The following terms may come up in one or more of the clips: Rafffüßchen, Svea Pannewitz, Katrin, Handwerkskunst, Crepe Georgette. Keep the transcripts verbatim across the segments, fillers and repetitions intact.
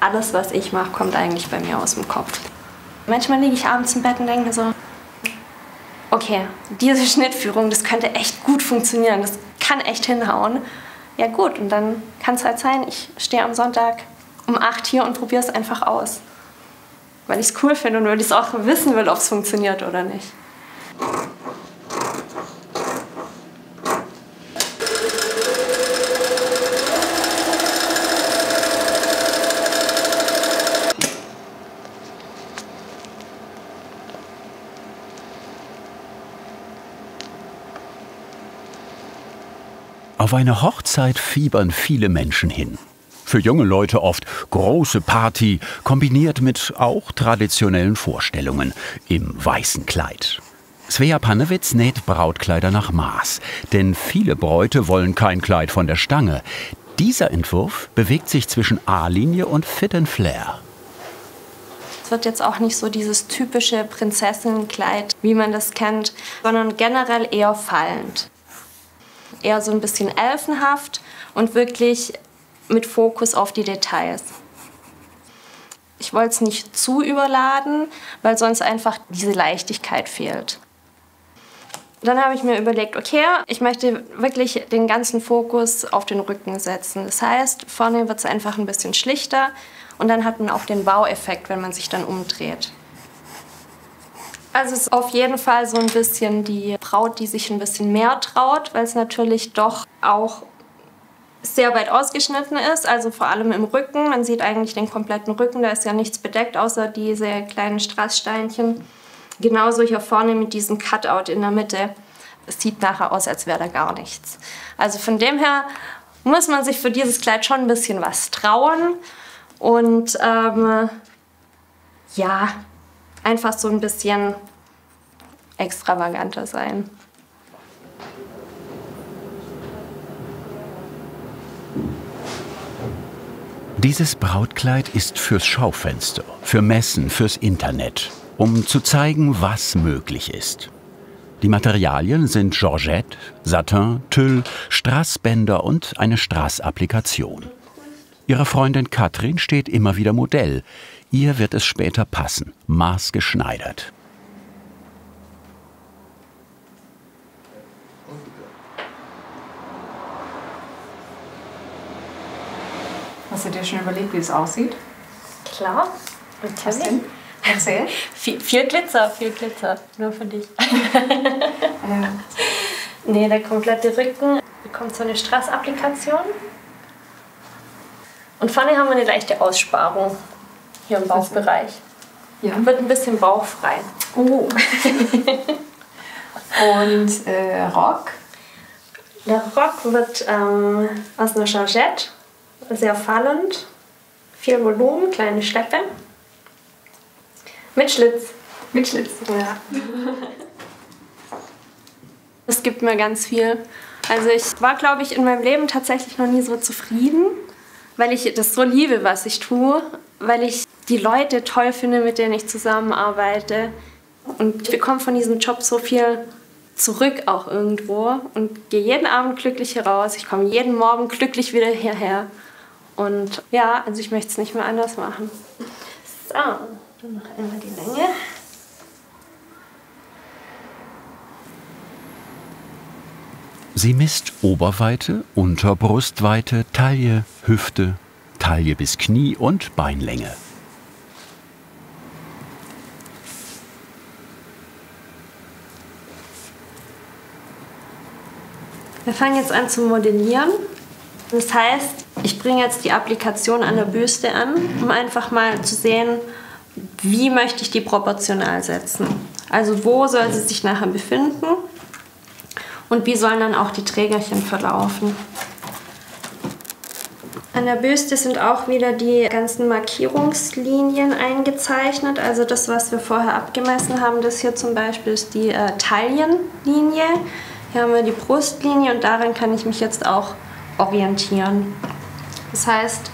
alles, was ich mache, kommt eigentlich bei mir aus dem Kopf. Manchmal liege ich abends im Bett und denke mir so, okay, diese Schnittführung, das könnte echt gut funktionieren, das kann echt hinhauen. Ja gut, und dann kann es halt sein, ich stehe am Sonntag um acht hier und probiere es einfach aus. Weil ich es cool finde und weil ich es auch wissen will, ob es funktioniert oder nicht. Auf eine Hochzeit fiebern viele Menschen hin. Für junge Leute oft große Party, kombiniert mit auch traditionellen Vorstellungen im weißen Kleid. Svea Pannewitz näht Brautkleider nach Maß, denn viele Bräute wollen kein Kleid von der Stange. Dieser Entwurf bewegt sich zwischen A-Linie und Fit and Flair. Es wird jetzt auch nicht so dieses typische Prinzessinnenkleid, wie man das kennt, sondern generell eher fallend. Eher so ein bisschen elfenhaft und wirklich mit Fokus auf die Details. Ich wollte es nicht zu überladen, weil sonst einfach diese Leichtigkeit fehlt. Dann habe ich mir überlegt, okay, ich möchte wirklich den ganzen Fokus auf den Rücken setzen. Das heißt, vorne wird es einfach ein bisschen schlichter und dann hat man auch den Wow-Effekt, wenn man sich dann umdreht. Also es ist auf jeden Fall so ein bisschen die Braut, die sich ein bisschen mehr traut, weil es natürlich doch auch sehr weit ausgeschnitten ist, also vor allem im Rücken. Man sieht eigentlich den kompletten Rücken, da ist ja nichts bedeckt, außer diese kleinen Strasssteinchen. Genauso hier vorne mit diesem Cutout in der Mitte. Es sieht nachher aus, als wäre da gar nichts. Also von dem her muss man sich für dieses Kleid schon ein bisschen was trauen und ähm, ja... einfach so ein bisschen extravaganter sein. Dieses Brautkleid ist fürs Schaufenster, für Messen, fürs Internet, um zu zeigen, was möglich ist. Die Materialien sind Georgette, Satin, Tüll, Strassbänder und eine Strassapplikation. Ihre Freundin Katrin steht immer wieder Modell. Ihr wird es später passen, maßgeschneidert. Hast du dir schon überlegt, wie es aussieht? Klar, natürlich. Erzähl. viel, viel Glitzer, viel Glitzer, nur für dich. Ja. Nee, der komplette Rücken bekommt so eine Strassapplikation. Und vorne haben wir eine leichte Aussparung. Hier im Bauchbereich. Ja. Wird ein bisschen bauchfrei. Uh. Und äh, Rock? Der Rock wird ähm, aus einer Georgette, sehr fallend, viel Volumen, kleine Steppe. Mit Schlitz. Mit Schlitz, ja. Das gibt mir ganz viel. Also ich war, glaube ich, in meinem Leben tatsächlich noch nie so zufrieden, weil ich das so liebe, was ich tue, weil ich die Leute toll finde, mit denen ich zusammenarbeite. Und ich bekomme von diesem Job so viel zurück auch irgendwo und gehe jeden Abend glücklich hier raus. Ich komme jeden Morgen glücklich wieder hierher. Und ja, also ich möchte es nicht mehr anders machen. So, dann noch einmal die Länge. Sie misst Oberweite, Unterbrustweite, Taille, Hüfte, Taille bis Knie und Beinlänge. Wir fangen jetzt an zu modellieren. Das heißt, ich bringe jetzt die Applikation an der Büste an, um einfach mal zu sehen, wie möchte ich die proportional setzen. Also wo soll sie sich nachher befinden und wie sollen dann auch die Trägerchen verlaufen. An der Büste sind auch wieder die ganzen Markierungslinien eingezeichnet. Also das, was wir vorher abgemessen haben, das hier zum Beispiel ist die äh, Taillenlinie. Hier haben wir die Brustlinie und daran kann ich mich jetzt auch orientieren. Das heißt,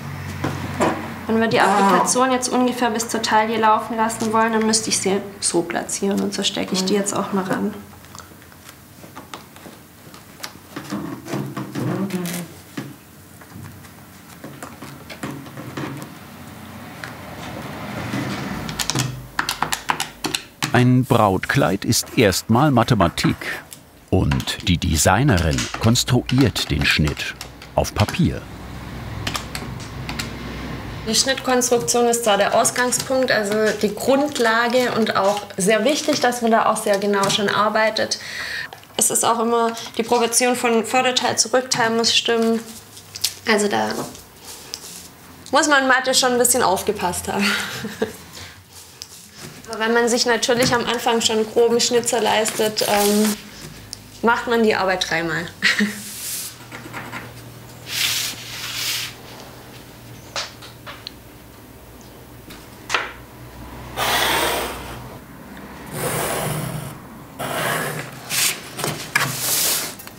wenn wir die Applikation jetzt ungefähr bis zur Taille laufen lassen wollen, dann müsste ich sie so platzieren und so stecke ich die jetzt auch mal ran. Ein Brautkleid ist erstmal Mathematik. Und die Designerin konstruiert den Schnitt auf Papier. Die Schnittkonstruktion ist da der Ausgangspunkt, also die Grundlage und auch sehr wichtig, dass man da auch sehr genau schon arbeitet. Es ist auch immer, die Proportion von Vorderteil zu Rückteil muss stimmen. Also da muss man in Mathe schon ein bisschen aufgepasst haben. Wenn man sich natürlich am Anfang schon einen groben Schnitzer leistet, ähm, macht man die Arbeit dreimal.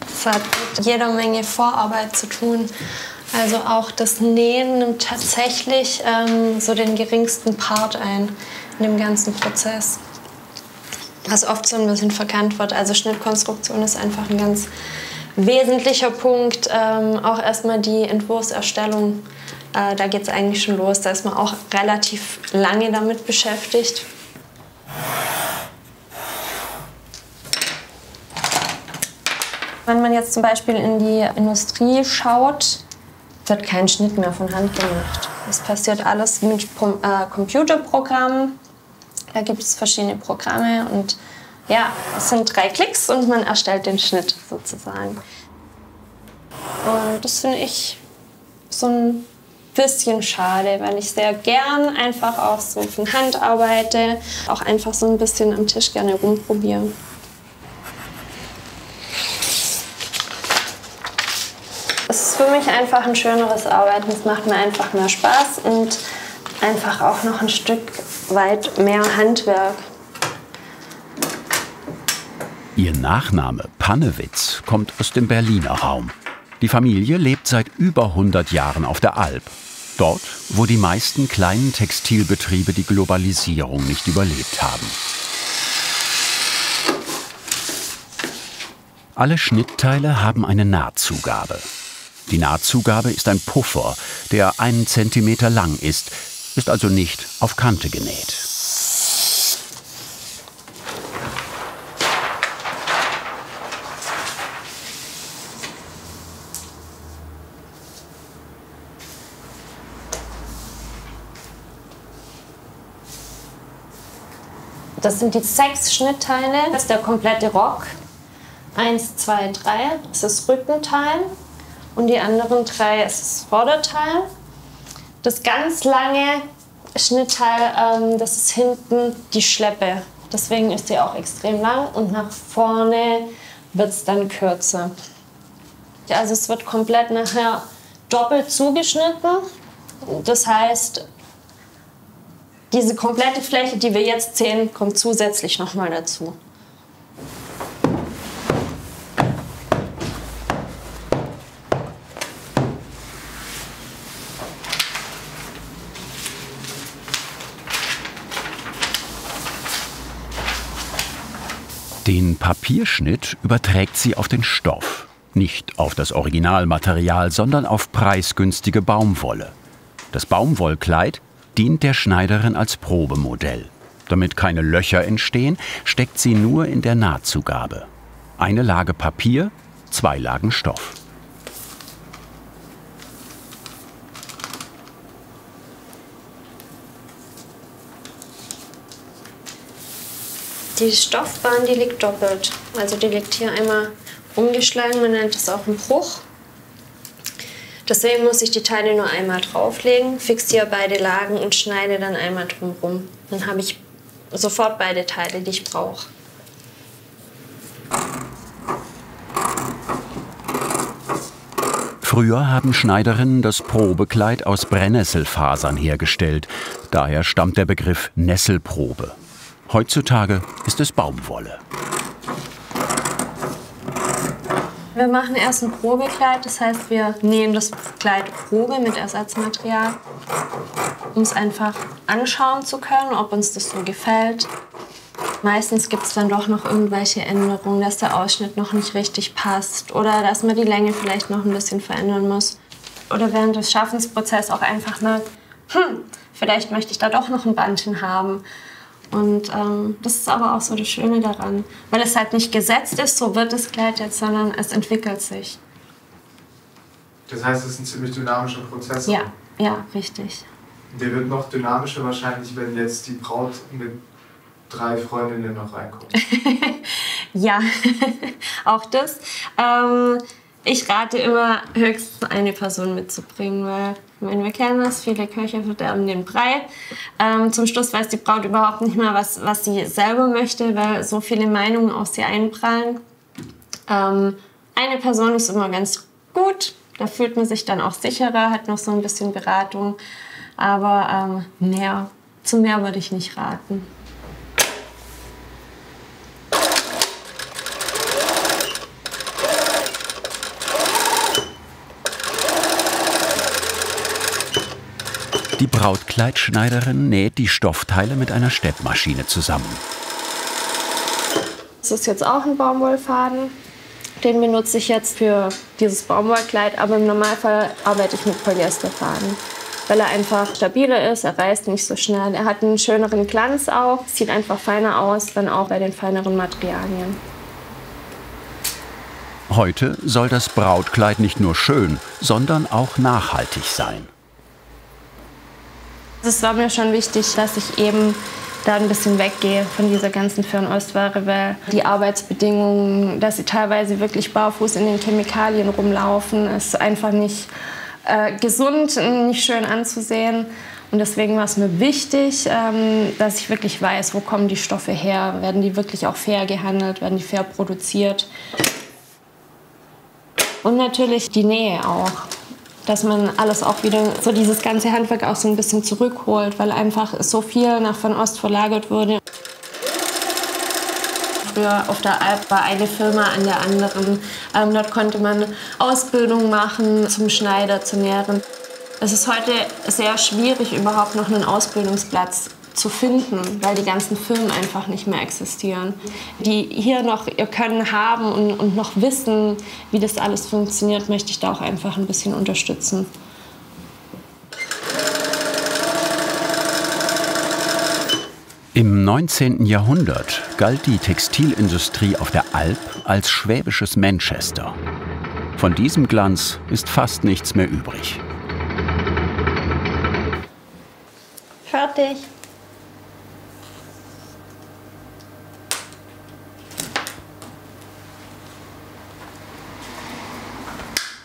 Es hat mit jeder Menge Vorarbeit zu tun. Also auch das Nähen nimmt tatsächlich ähm, so den geringsten Part ein in dem ganzen Prozess. Was oft so ein bisschen verkannt wird. Also Schnittkonstruktion ist einfach ein ganz wesentlicher Punkt. Ähm, auch erstmal die Entwurfserstellung, äh, da geht es eigentlich schon los. Da ist man auch relativ lange damit beschäftigt. Wenn man jetzt zum Beispiel in die Industrie schaut, wird kein Schnitt mehr von Hand gemacht. Das passiert alles mit Computerprogrammen. Da gibt es verschiedene Programme und ja, es sind drei Klicks und man erstellt den Schnitt sozusagen. Und das finde ich so ein bisschen schade, weil ich sehr gern einfach auch so von Hand arbeite, auch einfach so ein bisschen am Tisch gerne rumprobiere. Es ist für mich einfach ein schöneres Arbeiten, es macht mir einfach mehr Spaß und einfach auch noch ein Stück weit mehr Handwerk. Ihr Nachname Pannewitz kommt aus dem Berliner Raum. Die Familie lebt seit über hundert Jahren auf der Alp. Dort, wo die meisten kleinen Textilbetriebe die Globalisierung nicht überlebt haben. Alle Schnittteile haben eine Nahtzugabe. Die Nahtzugabe ist ein Puffer, der einen Zentimeter lang ist, ist also nicht auf Kante genäht. Das sind die sechs Schnittteile, das ist der komplette Rock. Eins, zwei, drei, das ist Rückenteil. Und die anderen drei ist das Vorderteil. Das ganz lange Schnittteil, ähm, das ist hinten die Schleppe. Deswegen ist sie auch extrem lang und nach vorne wird es dann kürzer. Also es wird komplett nachher doppelt zugeschnitten. Das heißt, diese komplette Fläche, die wir jetzt sehen, kommt zusätzlich nochmal dazu. Den Papierschnitt überträgt sie auf den Stoff. Nicht auf das Originalmaterial, sondern auf preisgünstige Baumwolle. Das Baumwollkleid dient der Schneiderin als Probemodell. Damit keine Löcher entstehen, steckt sie nur in der Nahtzugabe. Eine Lage Papier, zwei Lagen Stoff. Die Stoffbahn, die liegt doppelt. Also die liegt hier einmal umgeschlagen, man nennt das auch einen Bruch. Deswegen muss ich die Teile nur einmal drauflegen, fixiere beide Lagen und schneide dann einmal drumherum. Dann habe ich sofort beide Teile, die ich brauche. Früher haben Schneiderinnen das Probekleid aus Brennnesselfasern hergestellt. Daher stammt der Begriff Nesselprobe. Heutzutage ist es Baumwolle. Wir machen erst ein Probekleid, das heißt, wir nähen das Kleid Probe mit Ersatzmaterial, um es einfach anschauen zu können, ob uns das so gefällt. Meistens gibt es dann doch noch irgendwelche Änderungen, dass der Ausschnitt noch nicht richtig passt oder dass man die Länge vielleicht noch ein bisschen verändern muss. Oder während des Schaffensprozesses auch einfach merkt, hm, vielleicht möchte ich da doch noch ein Bandchen haben. Und ähm, das ist aber auch so das Schöne daran, weil es halt nicht gesetzt ist, so wird das Kleid jetzt, sondern es entwickelt sich. Das heißt, es ist ein ziemlich dynamischer Prozess. Ja, ja, richtig. Der wird noch dynamischer wahrscheinlich, wenn jetzt die Braut mit drei Freundinnen noch reinkommt. Ja, auch das. Ähm, ich rate immer, höchstens eine Person mitzubringen, weil wenn wir kennen das, viele Köche verderben den Brei. Ähm, zum Schluss weiß die Braut überhaupt nicht mehr, was, was sie selber möchte, weil so viele Meinungen auf sie einprallen. Ähm, eine Person ist immer ganz gut, da fühlt man sich dann auch sicherer, hat noch so ein bisschen Beratung. Aber ähm, mehr, zu mehr würde ich nicht raten. Die Brautkleidschneiderin näht die Stoffteile mit einer Steppmaschine zusammen. Das ist jetzt auch ein Baumwollfaden. Den benutze ich jetzt für dieses Baumwollkleid, aber im Normalfall arbeite ich mit Polyesterfaden, weil er einfach stabiler ist, er reißt nicht so schnell. Er hat einen schöneren Glanz auch, sieht einfach feiner aus, dann auch bei den feineren Materialien. Heute soll das Brautkleid nicht nur schön, sondern auch nachhaltig sein. Es war mir schon wichtig, dass ich eben da ein bisschen weggehe von dieser ganzen Fernostware, weil die Arbeitsbedingungen, dass sie teilweise wirklich barfuß in den Chemikalien rumlaufen, ist einfach nicht äh, gesund, nicht schön anzusehen. Und deswegen war es mir wichtig, ähm, dass ich wirklich weiß, wo kommen die Stoffe her, werden die wirklich auch fair gehandelt, werden die fair produziert. Und natürlich die Nähe auch. Dass man alles auch wieder, so dieses ganze Handwerk auch so ein bisschen zurückholt, weil einfach so viel nach Fernost verlagert wurde. Früher auf der Alp war eine Firma an der anderen. Ähm, dort konnte man Ausbildung machen zum Schneider, zum Näherin. Es ist heute sehr schwierig, überhaupt noch einen Ausbildungsplatz zu finden, weil die ganzen Firmen einfach nicht mehr existieren, die hier noch ihr Können haben und, und noch wissen, wie das alles funktioniert, möchte ich da auch einfach ein bisschen unterstützen. Im neunzehnten Jahrhundert galt die Textilindustrie auf der Alp als schwäbisches Manchester. Von diesem Glanz ist fast nichts mehr übrig. Fertig.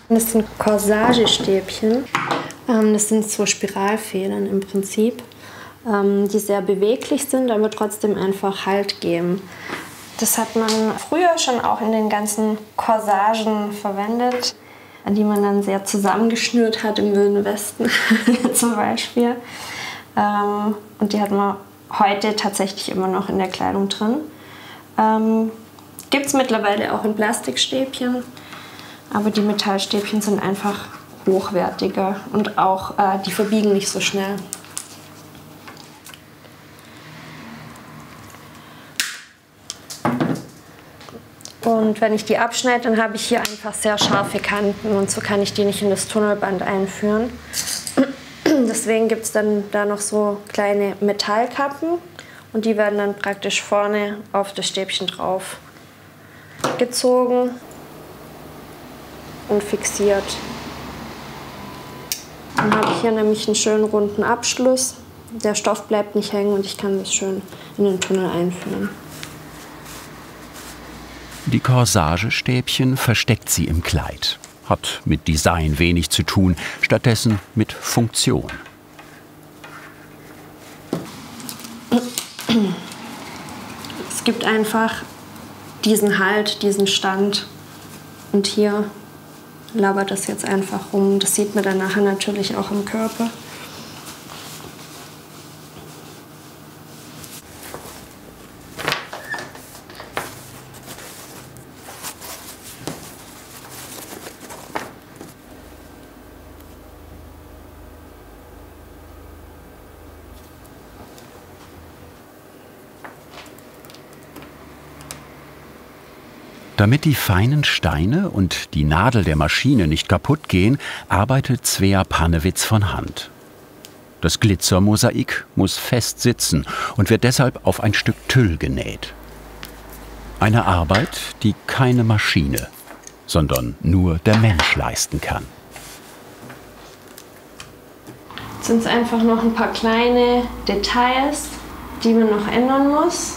Das sind Corsagestäbchen. Das sind so Spiralfedern im Prinzip, die sehr beweglich sind, aber trotzdem einfach Halt geben. Das hat man früher schon auch in den ganzen Corsagen verwendet, die man dann sehr zusammengeschnürt hat im Wilden Westen zum Beispiel. Und die hat man heute tatsächlich immer noch in der Kleidung drin. Gibt es mittlerweile auch in Plastikstäbchen. Aber die Metallstäbchen sind einfach hochwertiger und auch äh, die verbiegen nicht so schnell. Und wenn ich die abschneide, dann habe ich hier einfach sehr scharfe Kanten und so kann ich die nicht in das Tunnelband einführen. Deswegen gibt es dann da noch so kleine Metallkappen und die werden dann praktisch vorne auf das Stäbchen drauf gezogen und fixiert. Dann habe ich hier nämlich einen schönen runden Abschluss. Der Stoff bleibt nicht hängen und ich kann das schön in den Tunnel einführen. Die Corsagestäbchen versteckt sie im Kleid. Hat mit Design wenig zu tun, stattdessen mit Funktion. Es gibt einfach diesen Halt, diesen Stand und hier labert das jetzt einfach rum. Das sieht man dann nachher natürlich auch im Körper. Damit die feinen Steine und die Nadel der Maschine nicht kaputt gehen, arbeitet Svea Pannewitz von Hand. Das Glitzermosaik muss fest sitzen und wird deshalb auf ein Stück Tüll genäht. Eine Arbeit, die keine Maschine, sondern nur der Mensch leisten kann. Jetzt sind es einfach noch ein paar kleine Details, die man noch ändern muss.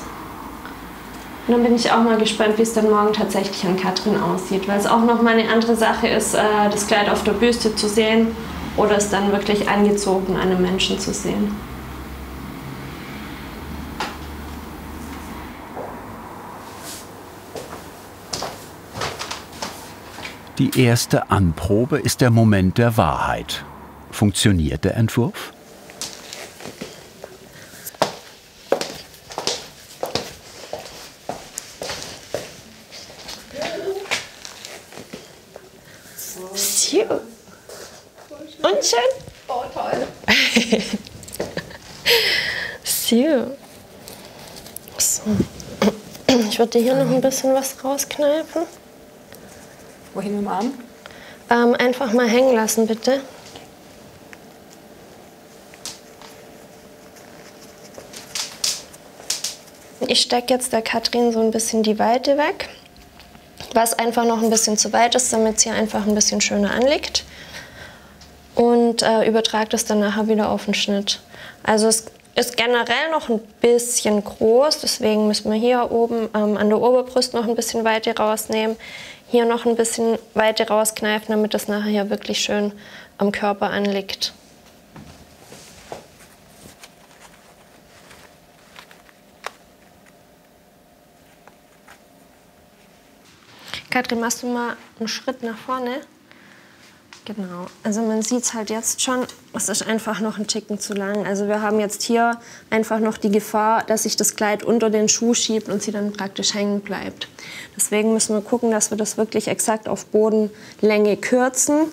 Und dann bin ich auch mal gespannt, wie es dann morgen tatsächlich an Katrin aussieht, weil es auch noch mal eine andere Sache ist, das Kleid auf der Büste zu sehen oder es dann wirklich angezogen an einem Menschen zu sehen. Die erste Anprobe ist der Moment der Wahrheit. Funktioniert der Entwurf? Und schön? Oh, toll. So. Ich würde hier noch ein bisschen was rauskneifen. Wohin mit dem Arm? Ähm, einfach mal hängen lassen, bitte. Ich stecke jetzt der Katrin so ein bisschen die Weite weg, was einfach noch ein bisschen zu weit ist, damit sie einfach ein bisschen schöner anliegt. Und äh, übertrage das dann nachher wieder auf den Schnitt. Also es ist generell noch ein bisschen groß, deswegen müssen wir hier oben ähm, an der Oberbrust noch ein bisschen Weite rausnehmen, hier noch ein bisschen Weite rauskneifen, damit das nachher hier wirklich schön am Körper anliegt. Katrin, machst du mal einen Schritt nach vorne? Genau, also man sieht es halt jetzt schon, es ist einfach noch ein Ticken zu lang. Also wir haben jetzt hier einfach noch die Gefahr, dass sich das Kleid unter den Schuh schiebt und sie dann praktisch hängen bleibt. Deswegen müssen wir gucken, dass wir das wirklich exakt auf Bodenlänge kürzen,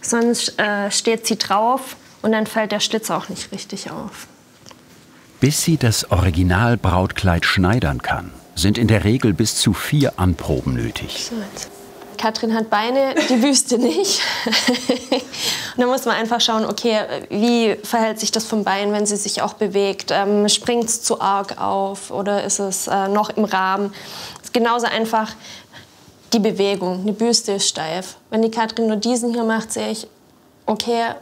sonst äh, steht sie drauf und dann fällt der Schlitz auch nicht richtig auf. Bis sie das Original-Brautkleid schneidern kann, sind in der Regel bis zu vier Anproben nötig. So jetzt. Katrin hat Beine, die Büste nicht. Und dann muss man einfach schauen, okay, wie verhält sich das vom Bein, wenn sie sich auch bewegt? Ähm, springt es zu arg auf oder ist es äh, noch im Rahmen? Ist genauso einfach die Bewegung. Die Büste ist steif. Wenn die Katrin nur diesen hier macht, sehe ich, okay,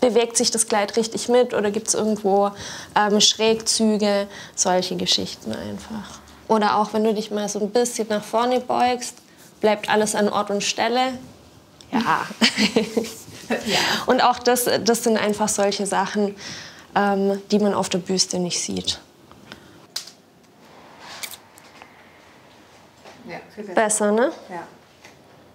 bewegt sich das Kleid richtig mit oder gibt es irgendwo ähm, Schrägzüge? Solche Geschichten einfach. Oder auch, wenn du dich mal so ein bisschen nach vorne beugst, bleibt alles an Ort und Stelle? Ja. Ja. Und auch das, das sind einfach solche Sachen, ähm, die man auf der Büste nicht sieht. Ja, viel besser. Besser, ne? Ja.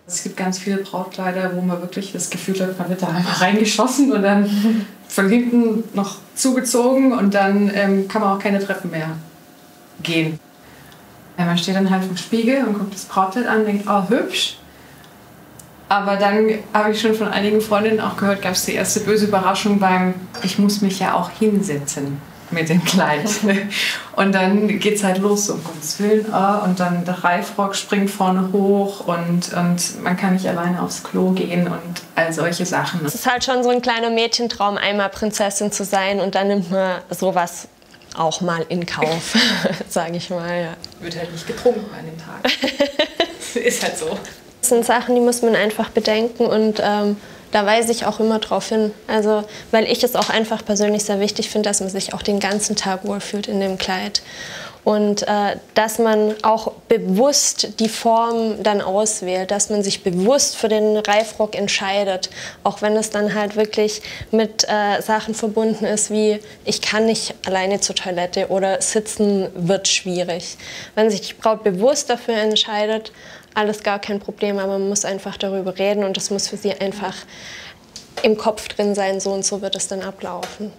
Es gibt ganz viele Brautkleider, wo man wirklich das Gefühl hat, man wird da einmal reingeschossen und dann von hinten noch zugezogen und dann ähm, kann man auch keine Treppen mehr gehen. Man steht dann halt vom Spiegel und guckt das Brautkleid an und denkt, oh, hübsch. Aber dann habe ich schon von einigen Freundinnen auch gehört, gab es die erste böse Überraschung beim, ich muss mich ja auch hinsetzen mit dem Kleid. Und dann geht es halt los, um Gottes Willen. Oh, und dann der Reifrock springt vorne hoch und, und man kann nicht alleine aufs Klo gehen und all solche Sachen. Es ist halt schon so ein kleiner Mädchentraum, einmal Prinzessin zu sein und dann nimmt man sowas auch mal in Kauf, sage ich mal. Ja. Wird halt nicht getrunken an dem Tag. Ist halt so. Das sind Sachen, die muss man einfach bedenken und ähm, da weise ich auch immer drauf hin. Also, weil ich es auch einfach persönlich sehr wichtig finde, dass man sich auch den ganzen Tag wohlfühlt in dem Kleid. Und äh, dass man auch bewusst die Form dann auswählt, dass man sich bewusst für den Reifrock entscheidet, auch wenn es dann halt wirklich mit äh, Sachen verbunden ist wie ich kann nicht alleine zur Toilette oder sitzen wird schwierig. Wenn sich die Braut bewusst dafür entscheidet, alles gar kein Problem, aber man muss einfach darüber reden und das muss für sie einfach im Kopf drin sein, so und so wird es dann ablaufen.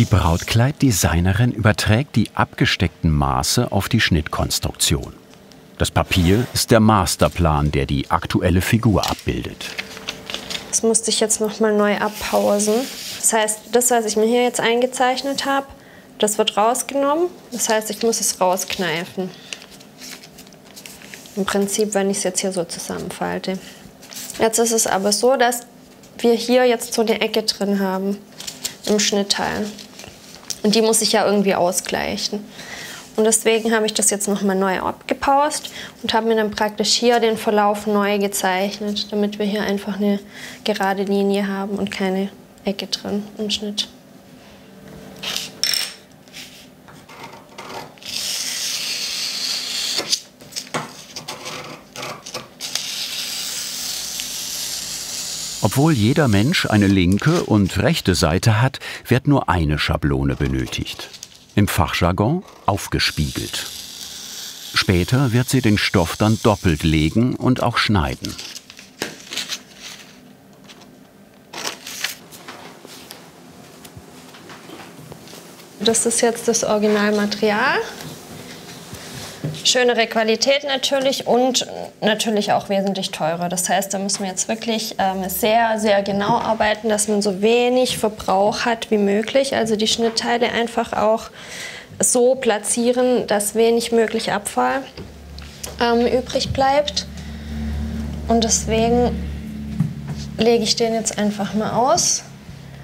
Die Brautkleiddesignerin überträgt die abgesteckten Maße auf die Schnittkonstruktion. Das Papier ist der Masterplan, der die aktuelle Figur abbildet. Das musste ich jetzt noch mal neu abpausen. Das heißt, das, was ich mir hier jetzt eingezeichnet habe, das wird rausgenommen. Das heißt, ich muss es rauskneifen. Im Prinzip, wenn ich es jetzt hier so zusammenfalte. Jetzt ist es aber so, dass wir hier jetzt so eine Ecke drin haben im Schnittteil. Und die muss ich ja irgendwie ausgleichen. Und deswegen habe ich das jetzt nochmal neu abgepaust und habe mir dann praktisch hier den Verlauf neu gezeichnet, damit wir hier einfach eine gerade Linie haben und keine Ecke drin im Schnitt. Obwohl jeder Mensch eine linke und rechte Seite hat, wird nur eine Schablone benötigt. Im Fachjargon aufgespiegelt. Später wird sie den Stoff dann doppelt legen und auch schneiden. Das ist jetzt das Originalmaterial. Schönere Qualität natürlich und natürlich auch wesentlich teurer. Das heißt, da müssen wir jetzt wirklich ähm, sehr, sehr genau arbeiten, dass man so wenig Verbrauch hat wie möglich. Also die Schnittteile einfach auch so platzieren, dass wenig möglich Abfall ähm, übrig bleibt. Und deswegen lege ich den jetzt einfach mal aus.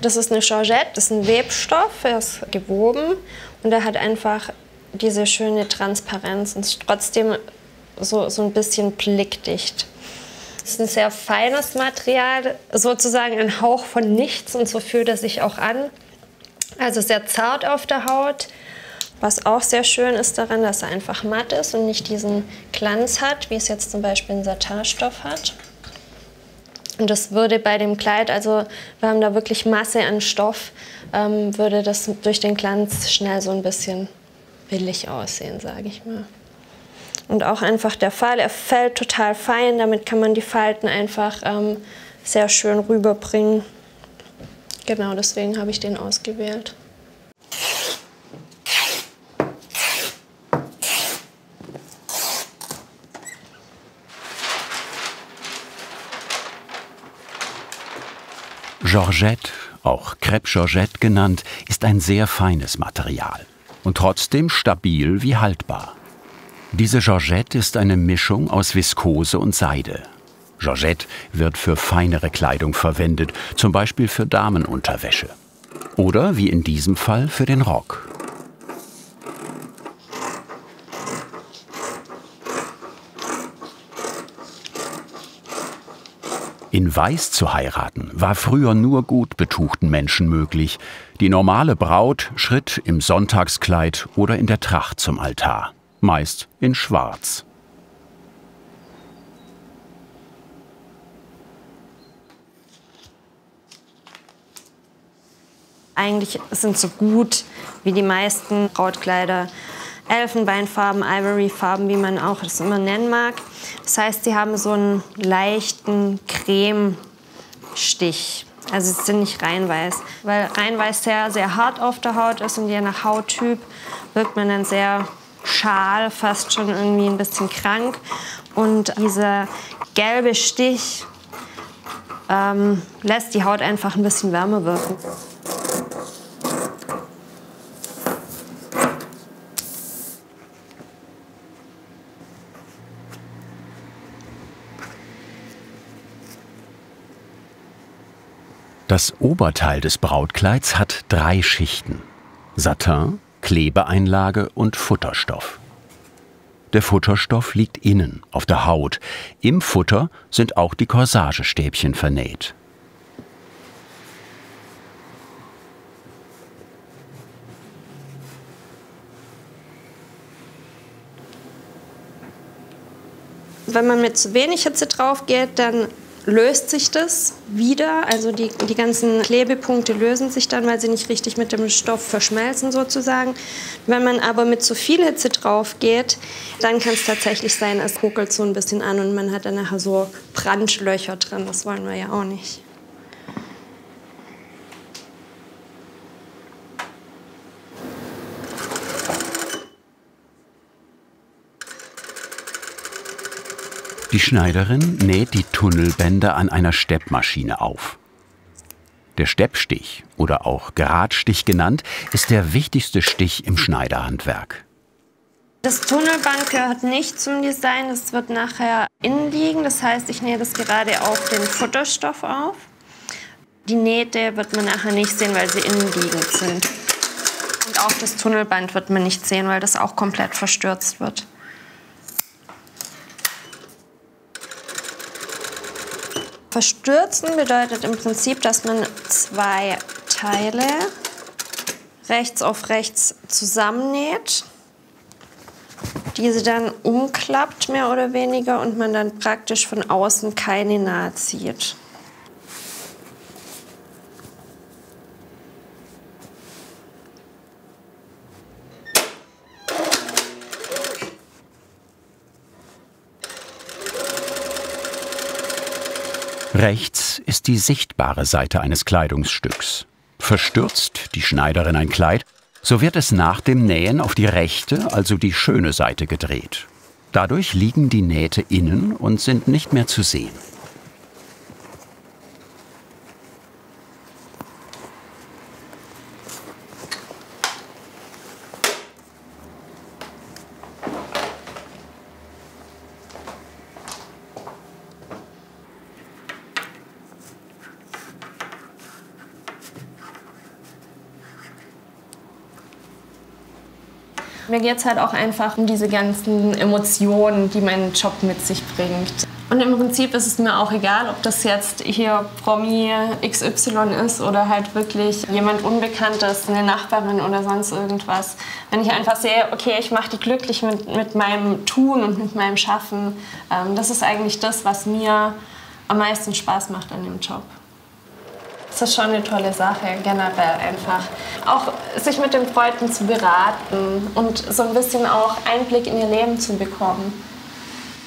Das ist eine Georgette, das ist ein Webstoff, er ist gewoben und er hat einfach diese schöne Transparenz und ist trotzdem so, so ein bisschen blickdicht. Es ist ein sehr feines Material, sozusagen ein Hauch von nichts und so fühlt er sich auch an. Also sehr zart auf der Haut. Was auch sehr schön ist daran, dass er einfach matt ist und nicht diesen Glanz hat, wie es jetzt zum Beispiel ein Satinstoff hat. Und das würde bei dem Kleid, also wir haben da wirklich Masse an Stoff, ähm, würde das durch den Glanz schnell so ein bisschen billig aussehen, sage ich mal. Und auch einfach der Fall, er fällt total fein, damit kann man die Falten einfach ähm, sehr schön rüberbringen. Genau, deswegen habe ich den ausgewählt. Georgette, auch Crepe Georgette genannt, ist ein sehr feines Material. Und trotzdem stabil wie haltbar. Diese Georgette ist eine Mischung aus Viskose und Seide. Georgette wird für feinere Kleidung verwendet, zum Beispiel für Damenunterwäsche. Oder wie in diesem Fall für den Rock. In Weiß zu heiraten war früher nur gut betuchten Menschen möglich. Die normale Braut schritt im Sonntagskleid oder in der Tracht zum Altar, meist in Schwarz. Eigentlich sind so gut wie die meisten Brautkleider Elfenbeinfarben, Ivoryfarben, wie man auch das immer nennen mag. Das heißt, sie haben so einen leichten Cremestich. Also sie sind nicht rein weiß, weil rein weiß sehr, sehr hart auf der Haut ist und je nach Hauttyp wirkt man dann sehr schal, fast schon irgendwie ein bisschen krank. Und dieser gelbe Stich ähm, lässt die Haut einfach ein bisschen wärmer wirken. Das Oberteil des Brautkleids hat drei Schichten: Satin, Klebeeinlage und Futterstoff. Der Futterstoff liegt innen, auf der Haut. Im Futter sind auch die Corsagestäbchen vernäht. Wenn man mit zu wenig Hitze drauf geht, dann löst sich das wieder, also die, die ganzen Klebepunkte lösen sich dann, weil sie nicht richtig mit dem Stoff verschmelzen sozusagen. Wenn man aber mit zu viel Hitze drauf geht, dann kann es tatsächlich sein, es kokelt so ein bisschen an und man hat dann nachher so Brandlöcher drin, das wollen wir ja auch nicht. Die Schneiderin näht die Tunnelbänder an einer Steppmaschine auf. Der Steppstich oder auch Geradstich genannt, ist der wichtigste Stich im Schneiderhandwerk. Das Tunnelband gehört nicht zum Design, das wird nachher innen liegen. Das heißt, ich nähe das gerade auf den Futterstoff auf. Die Nähte wird man nachher nicht sehen, weil sie innen liegend sind. Und auch das Tunnelband wird man nicht sehen, weil das auch komplett verstürzt wird. Verstürzen bedeutet im Prinzip, dass man zwei Teile rechts auf rechts zusammennäht, diese dann umklappt mehr oder weniger und man dann praktisch von außen keine Naht zieht. Rechts ist die sichtbare Seite eines Kleidungsstücks. Verstürzt die Schneiderin ein Kleid, so wird es nach dem Nähen auf die rechte, also die schöne Seite gedreht. Dadurch liegen die Nähte innen und sind nicht mehr zu sehen. Mir geht es halt auch einfach um diese ganzen Emotionen, die mein Job mit sich bringt. Und im Prinzip ist es mir auch egal, ob das jetzt hier Promi X Y ist oder halt wirklich jemand Unbekanntes, eine Nachbarin oder sonst irgendwas. Wenn ich einfach sehe, okay, ich mache die glücklich mit, mit meinem Tun und mit meinem Schaffen, ähm, das ist eigentlich das, was mir am meisten Spaß macht an dem Job. Das ist schon eine tolle Sache, generell einfach. Auch sich mit den Freunden zu beraten und so ein bisschen auch Einblick in ihr Leben zu bekommen.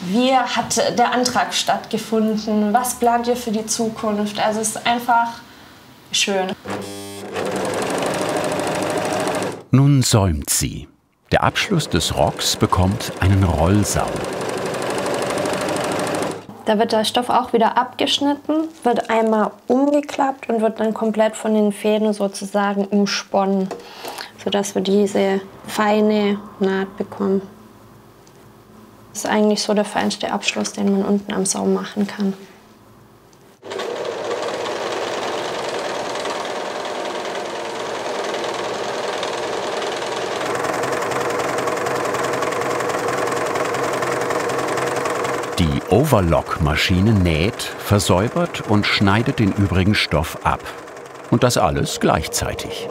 Wie hat der Antrag stattgefunden? Was plant ihr für die Zukunft? Also es ist einfach schön. Nun säumt sie. Der Abschluss des Rocks bekommt einen Rollsaum. Da wird der Stoff auch wieder abgeschnitten, wird einmal umgeklappt und wird dann komplett von den Fäden sozusagen umsponnen, sodass wir diese feine Naht bekommen. Das ist eigentlich so der feinste Abschluss, den man unten am Saum machen kann. Die Overlock-Maschine näht, versäubert und schneidet den übrigen Stoff ab. Und das alles gleichzeitig.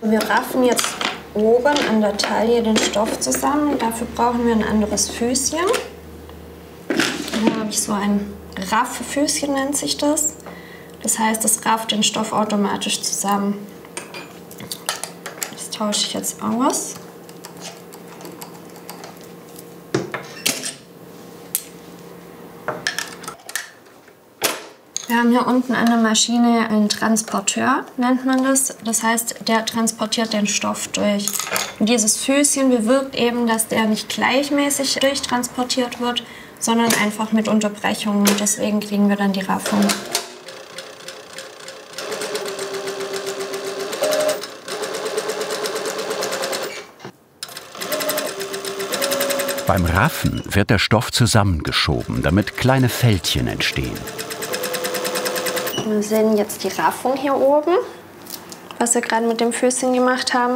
Wir raffen jetzt oben an der Taille den Stoff zusammen. Dafür brauchen wir ein anderes Füßchen. Hier habe ich so ein Rafffüßchen, nennt sich das. Das heißt, das rafft den Stoff automatisch zusammen. Das tausche ich jetzt aus. Wir haben hier unten an der Maschine einen Transporteur, nennt man das. Das heißt, der transportiert den Stoff durch. Und dieses Füßchen bewirkt eben, dass der nicht gleichmäßig durchtransportiert wird, sondern einfach mit Unterbrechungen. Deswegen kriegen wir dann die Raffung. Beim Raffen wird der Stoff zusammengeschoben, damit kleine Fältchen entstehen. Wir sehen jetzt die Raffung hier oben, was wir gerade mit dem Füßchen gemacht haben.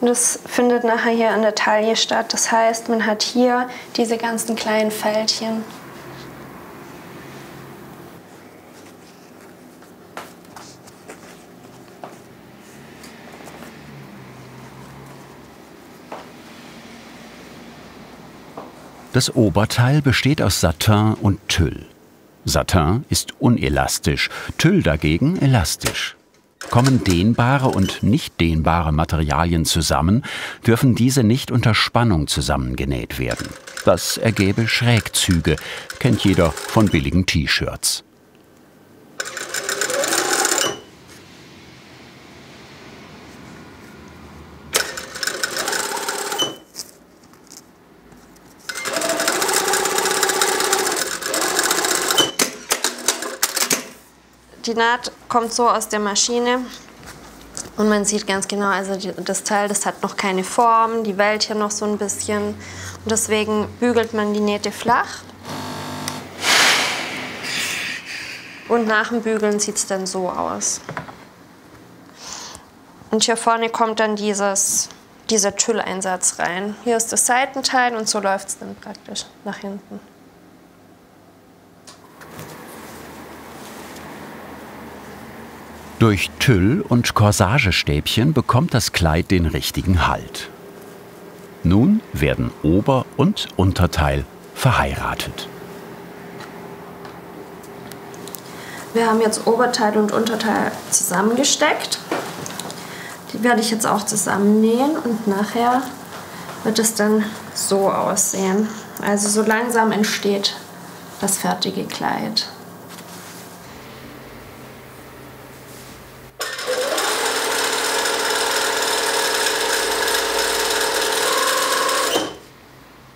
Und das findet nachher hier an der Taille statt. Das heißt, man hat hier diese ganzen kleinen Fältchen. Das Oberteil besteht aus Satin und Tüll. Satin ist unelastisch, Tüll dagegen elastisch. Kommen dehnbare und nicht dehnbare Materialien zusammen, dürfen diese nicht unter Spannung zusammengenäht werden. Das ergäbe Schrägzüge, kennt jeder von billigen T-Shirts. Die Naht kommt so aus der Maschine und man sieht ganz genau, also das Teil, das hat noch keine Form, die wellt hier noch so ein bisschen. Und deswegen bügelt man die Nähte flach. Und nach dem Bügeln sieht es dann so aus. Und hier vorne kommt dann dieses, dieser Tülleinsatz rein. Hier ist das Seitenteil und so läuft es dann praktisch nach hinten. Durch Tüll- und Corsagestäbchen bekommt das Kleid den richtigen Halt. Nun werden Ober- und Unterteil verheiratet. Wir haben jetzt Oberteil und Unterteil zusammengesteckt. Die werde ich jetzt auch zusammennähen und nachher wird es dann so aussehen. Also so langsam entsteht das fertige Kleid.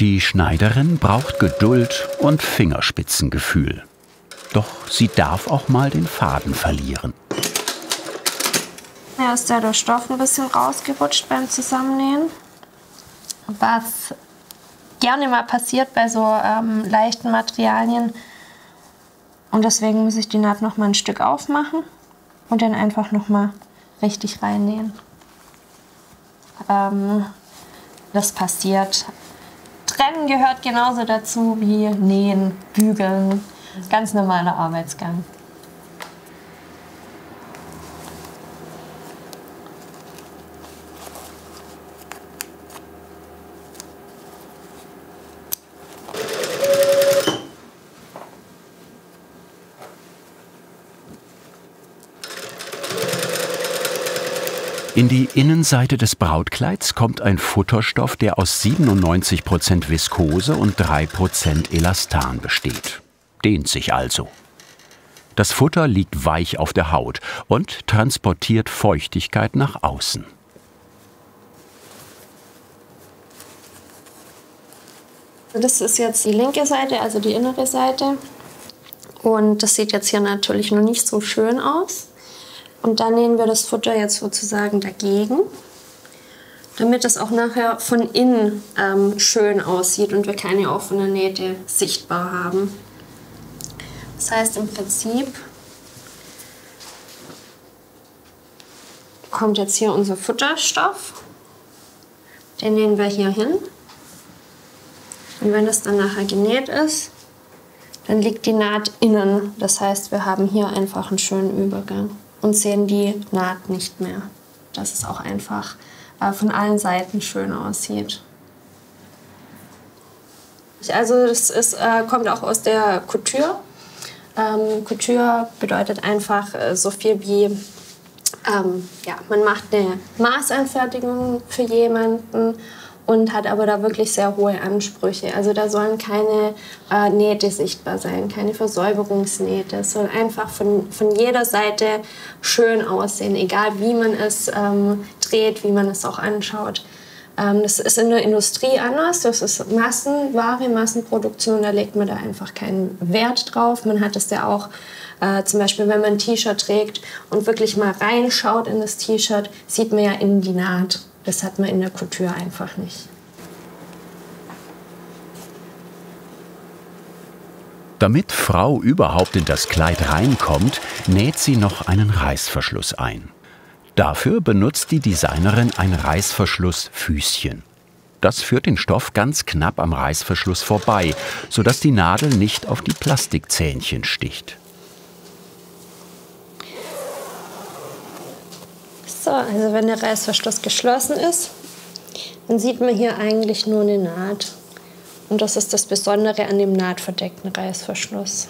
Die Schneiderin braucht Geduld und Fingerspitzengefühl. Doch sie darf auch mal den Faden verlieren. Mir ist ja der Stoff ein bisschen rausgerutscht beim Zusammennähen. Was gerne mal passiert bei so ähm, leichten Materialien. Und deswegen muss ich die Naht noch mal ein Stück aufmachen und dann einfach noch mal richtig reinnähen. Ähm, das passiert. Trennen gehört genauso dazu wie Nähen, Bügeln. Ganz normaler Arbeitsgang. In die Innenseite des Brautkleids kommt ein Futterstoff, der aus siebenundneunzig Prozent Viskose und drei Prozent Elastan besteht. Dehnt sich also. Das Futter liegt weich auf der Haut und transportiert Feuchtigkeit nach außen. Das ist jetzt die linke Seite, also die innere Seite. Und das sieht jetzt hier natürlich noch nicht so schön aus. Und dann nähen wir das Futter jetzt sozusagen dagegen, damit das auch nachher von innen ähm, schön aussieht und wir keine offene Nähte sichtbar haben. Das heißt, im Prinzip kommt jetzt hier unser Futterstoff, den nähen wir hier hin. Und wenn das dann nachher genäht ist, dann liegt die Naht innen. Das heißt, wir haben hier einfach einen schönen Übergang und sehen die Naht nicht mehr. Dass es auch einfach von allen Seiten schön aussieht. Also das ist, kommt auch aus der Couture. Ähm, Couture bedeutet einfach äh, so viel wie, ähm, ja, man macht eine Maßanfertigung für jemanden und hat aber da wirklich sehr hohe Ansprüche. Also da sollen keine äh, Nähte sichtbar sein, keine Versäuberungsnähte. Es soll einfach von, von jeder Seite schön aussehen, egal wie man es ähm, dreht, wie man es auch anschaut. Ähm, das ist in der Industrie anders, das ist Massenware, Massenproduktion, da legt man da einfach keinen Wert drauf. Man hat es ja auch, äh, zum Beispiel wenn man ein T-Shirt trägt und wirklich mal reinschaut in das T-Shirt, sieht man ja innen die Naht. Das hat man in der Couture einfach nicht. Damit Frau überhaupt in das Kleid reinkommt, näht sie noch einen Reißverschluss ein. Dafür benutzt die Designerin ein Reißverschlussfüßchen. Das führt den Stoff ganz knapp am Reißverschluss vorbei, sodass die Nadel nicht auf die Plastikzähnchen sticht. So, also wenn der Reißverschluss geschlossen ist, dann sieht man hier eigentlich nur eine Naht. Und das ist das Besondere an dem nahtverdeckten Reißverschluss.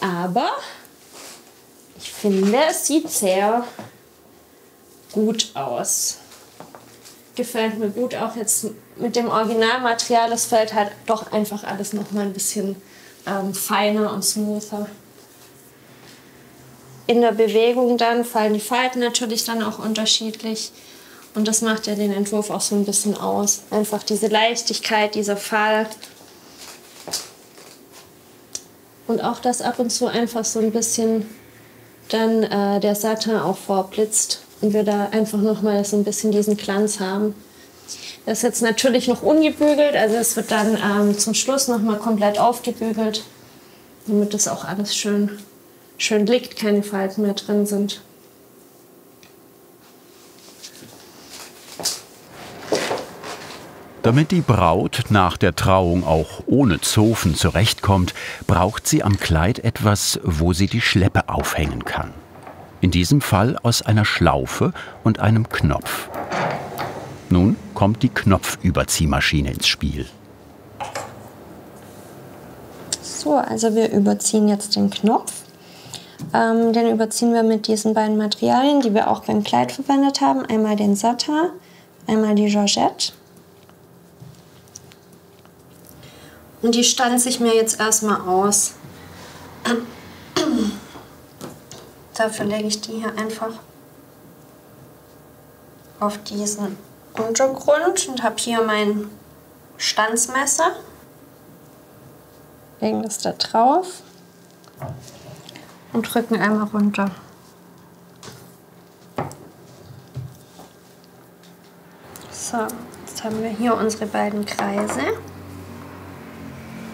Aber ich finde, es sieht sehr gut aus. Gefällt mir gut, auch jetzt mit dem Originalmaterial. Das fällt halt doch einfach alles noch mal ein bisschen ähm, feiner und smoother. In der Bewegung dann fallen die Falten natürlich dann auch unterschiedlich. Und das macht ja den Entwurf auch so ein bisschen aus. Einfach diese Leichtigkeit, dieser Fall. Und auch, dass ab und zu einfach so ein bisschen dann äh, der Satin auch vorblitzt. Und wir da einfach nochmal so ein bisschen diesen Glanz haben. Das ist jetzt natürlich noch ungebügelt, also es wird dann ähm, zum Schluss nochmal komplett aufgebügelt. Damit das auch alles schön, schön liegt, keine Falten mehr drin sind. Damit die Braut nach der Trauung auch ohne Zofen zurechtkommt, braucht sie am Kleid etwas, wo sie die Schleppe aufhängen kann. In diesem Fall aus einer Schlaufe und einem Knopf. Nun kommt die Knopfüberziehmaschine ins Spiel. So, also wir überziehen jetzt den Knopf. Ähm, den überziehen wir mit diesen beiden Materialien, die wir auch beim Kleid verwendet haben. Einmal den Satin, einmal die Georgette. Und die stanze ich mir jetzt erstmal aus. Dafür lege ich die hier einfach auf diesen Untergrund und habe hier mein Stanzmesser. Legen das da drauf und drücken einmal runter. So, jetzt haben wir hier unsere beiden Kreise.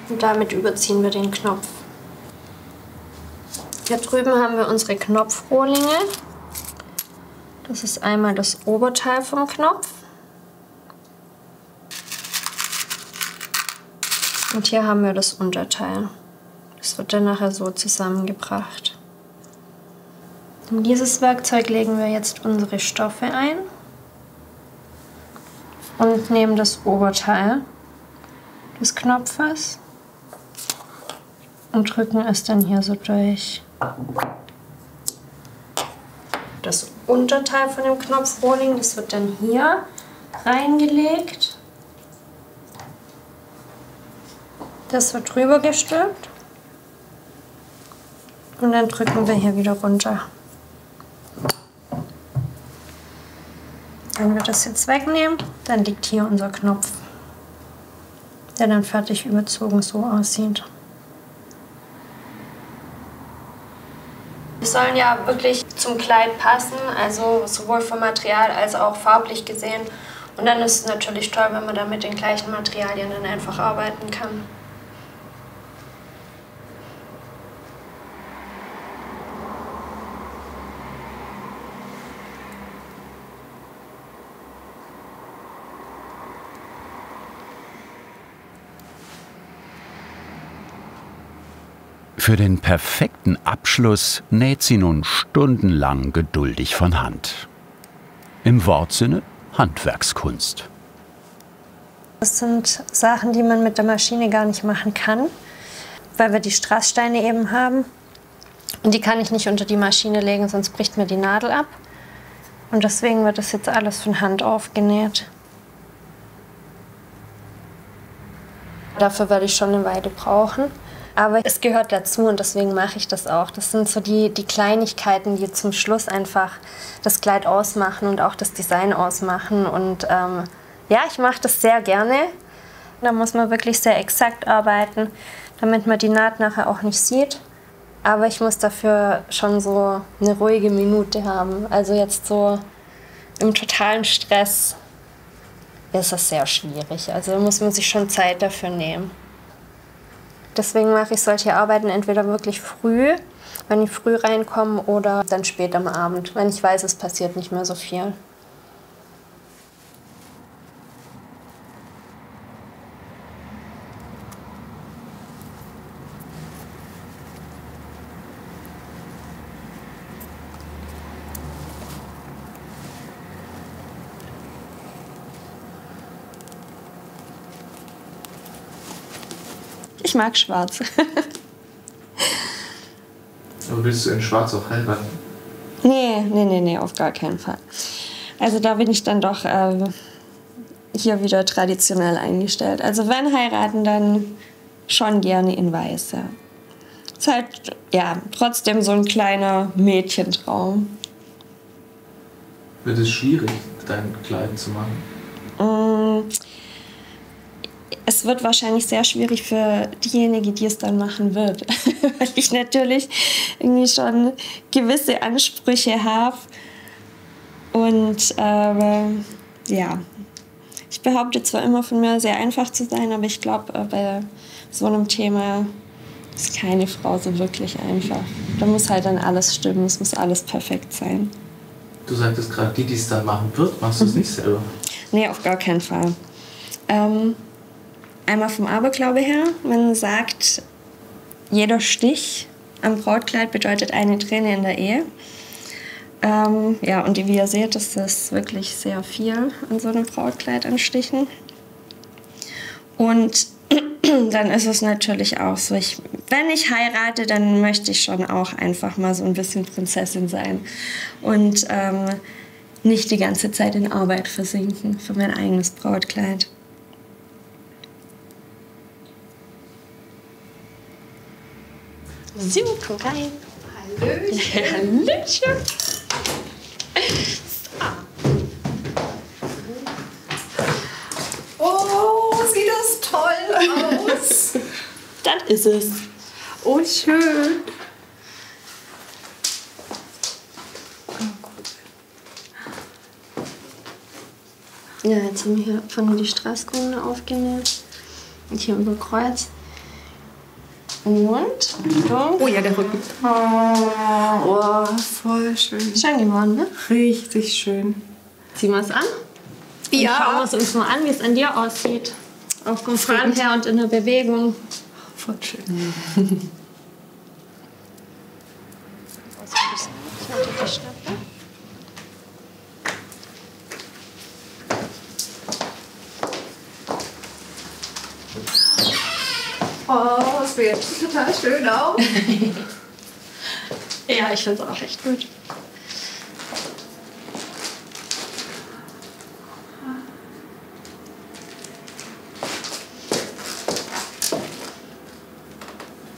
Und damit überziehen wir den Knopf. Hier drüben haben wir unsere Knopfrohlinge. Das ist einmal das Oberteil vom Knopf. Und hier haben wir das Unterteil. Das wird dann nachher so zusammengebracht. In dieses Werkzeug legen wir jetzt unsere Stoffe ein und nehmen das Oberteil des Knopfes. Und drücken es dann hier so durch. Das Unterteil von dem Knopfrohling, das wird dann hier reingelegt. Das wird drüber gestülpt. Und dann drücken wir hier wieder runter. Wenn wir das jetzt wegnehmen, dann liegt hier unser Knopf, der dann fertig überzogen so aussieht. Die sollen ja wirklich zum Kleid passen, also sowohl vom Material als auch farblich gesehen. Und dann ist es natürlich toll, wenn man dann mit den gleichen Materialien dann einfach arbeiten kann. Für den perfekten Abschluss näht sie nun stundenlang geduldig von Hand. Im Wortsinne Handwerkskunst. Das sind Sachen, die man mit der Maschine gar nicht machen kann, weil wir die Strasssteine eben haben. Und die kann ich nicht unter die Maschine legen, sonst bricht mir die Nadel ab. Und deswegen wird das jetzt alles von Hand aufgenäht. Dafür werde ich schon eine Weile brauchen. Aber es gehört dazu und deswegen mache ich das auch. Das sind so die, die Kleinigkeiten, die zum Schluss einfach das Kleid ausmachen und auch das Design ausmachen. Und ähm, ja, ich mache das sehr gerne. Da muss man wirklich sehr exakt arbeiten, damit man die Naht nachher auch nicht sieht. Aber ich muss dafür schon so eine ruhige Minute haben. Also jetzt so im totalen Stress ist das sehr schwierig. Also da muss man sich schon Zeit dafür nehmen. Deswegen mache ich solche Arbeiten entweder wirklich früh, wenn ich früh reinkomme, oder dann spät am Abend, wenn ich weiß, es passiert nicht mehr so viel. Ich mag schwarz. Aber willst du in schwarz auch heiraten? Nee, nee, nee, nee, auf gar keinen Fall. Also da bin ich dann doch äh, hier wieder traditionell eingestellt. Also wenn heiraten, dann schon gerne in Weiß. Ist halt, ja, trotzdem so ein kleiner Mädchentraum. Wird es schwierig, dein Kleid zu machen? Es wird wahrscheinlich sehr schwierig für diejenige, die es dann machen wird. Weil ich natürlich irgendwie schon gewisse Ansprüche habe. Und ähm, ja, ich behaupte zwar immer von mir, sehr einfach zu sein, aber ich glaube, bei so einem Thema ist keine Frau so wirklich einfach. Da muss halt dann alles stimmen, es muss alles perfekt sein. Du sagtest gerade, die, die es dann machen wird, machst du es mhm. nicht selber? Nee, auf gar keinen Fall. Ähm, einmal vom Aberglaube her, man sagt, jeder Stich am Brautkleid bedeutet eine Träne in der Ehe. Ähm, ja, und wie ihr seht, ist das wirklich sehr viel an so einem Brautkleid an Stichen. Und dann ist es natürlich auch so, ich, wenn ich heirate, dann möchte ich schon auch einfach mal so ein bisschen Prinzessin sein und ähm, nicht die ganze Zeit in Arbeit versinken für mein eigenes Brautkleid. So, komm rein. Hallöchen. Hallöchen. Aus. Dann ist es. Oh, schön. Ja, jetzt haben wir hier vorne die Straßkrone aufgenäht. Und hier über Kreuz. Und? Oh ja, der Rücken. Oh, voll schön. Schön geworden, ne? Richtig schön. Ziehen wir es an? Ja. Und schauen wir es uns mal an, wie es an dir aussieht. Auch vom Faden her und in der Bewegung. Voll schön. Oh, das sieht jetzt total schön aus. Ja, ich finde es auch echt gut.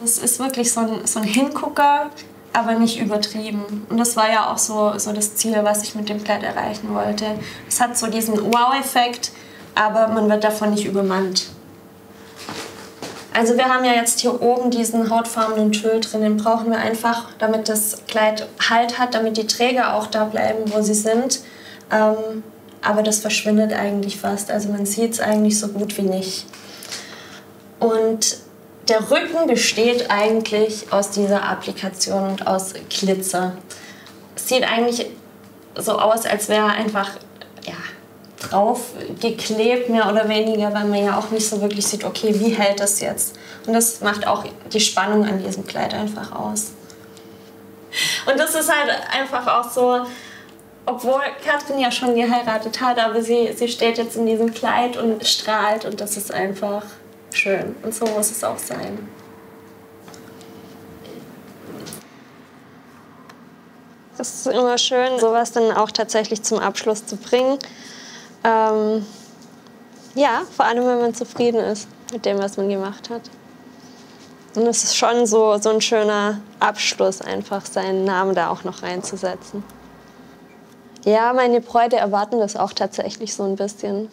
Es ist wirklich so ein, so ein Hingucker, aber nicht übertrieben. Und das war ja auch so, so das Ziel, was ich mit dem Kleid erreichen wollte. Es hat so diesen Wow-Effekt, aber man wird davon nicht übermannt. Also wir haben ja jetzt hier oben diesen hautfarbenen Tüll drin. Den brauchen wir einfach, damit das Kleid Halt hat, damit die Träger auch da bleiben, wo sie sind. Ähm, aber das verschwindet eigentlich fast. Also man sieht es eigentlich so gut wie nicht. Und der Rücken besteht eigentlich aus dieser Applikation und aus Glitzer. Sieht eigentlich so aus, als wäre er einfach ja, draufgeklebt, mehr oder weniger, weil man ja auch nicht so wirklich sieht, okay, wie hält das jetzt? Und das macht auch die Spannung an diesem Kleid einfach aus. Und das ist halt einfach auch so, obwohl Katrin ja schon geheiratet hat, aber sie, sie steht jetzt in diesem Kleid und strahlt und das ist einfach schön. Und so muss es auch sein. Es ist immer schön, sowas dann auch tatsächlich zum Abschluss zu bringen. Ähm, ja, vor allem, wenn man zufrieden ist mit dem, was man gemacht hat. Und es ist schon so, so ein schöner Abschluss, einfach seinen Namen da auch noch reinzusetzen. Ja, meine Bräute erwarten das auch tatsächlich so ein bisschen.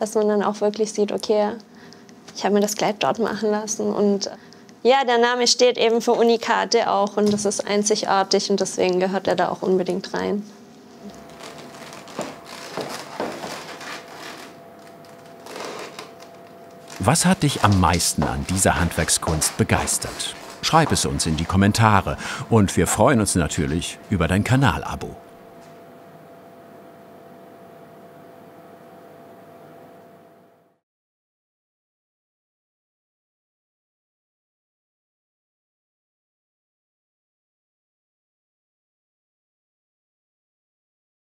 Dass man dann auch wirklich sieht, okay, ich habe mir das Kleid dort machen lassen und ja, der Name steht eben für Unikate auch und das ist einzigartig und deswegen gehört er da auch unbedingt rein. Was hat dich am meisten an dieser Handwerkskunst begeistert? Schreib es uns in die Kommentare und wir freuen uns natürlich über dein Kanalabo.